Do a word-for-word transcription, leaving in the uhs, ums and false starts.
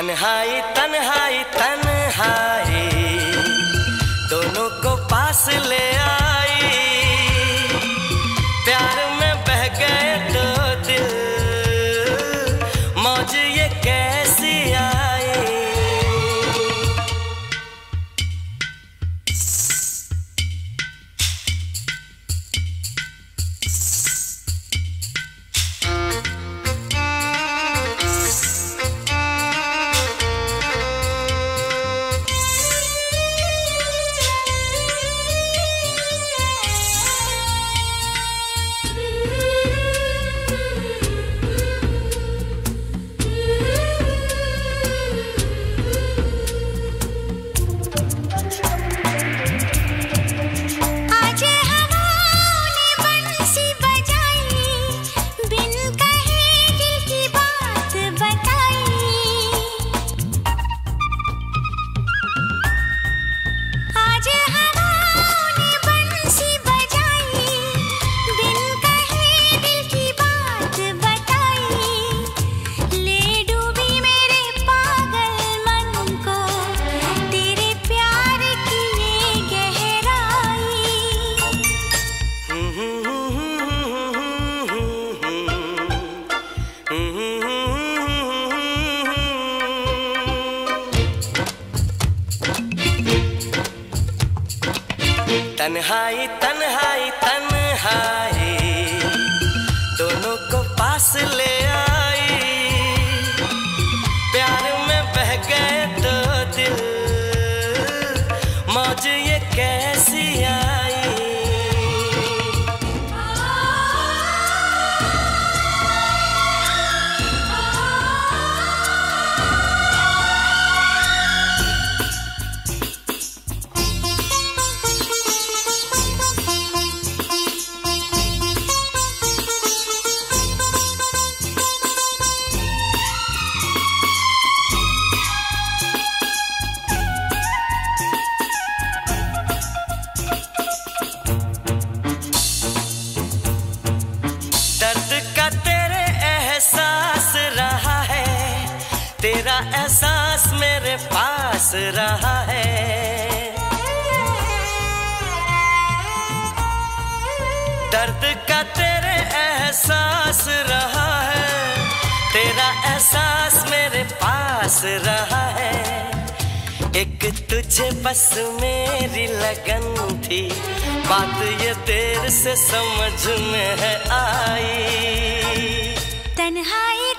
तन्हाई तन्हाई तन्हाई दोनों को पास ले आई, प्यार में बह गए दो दिल, मौज ये कैसी आई। तन्हाई तन्हाई तन्हाई दोनों को पास ले आई, प्यार में बह गए दो दिल, मौज ये कैसी आई। तेरा एहसास मेरे पास रहा है, दर्द का तेरे एहसास रहा है, तेरा एहसास मेरे पास रहा है। एक तुझे बस मेरी लगन थी, बात ये देर से समझ में है आई। तन्हाई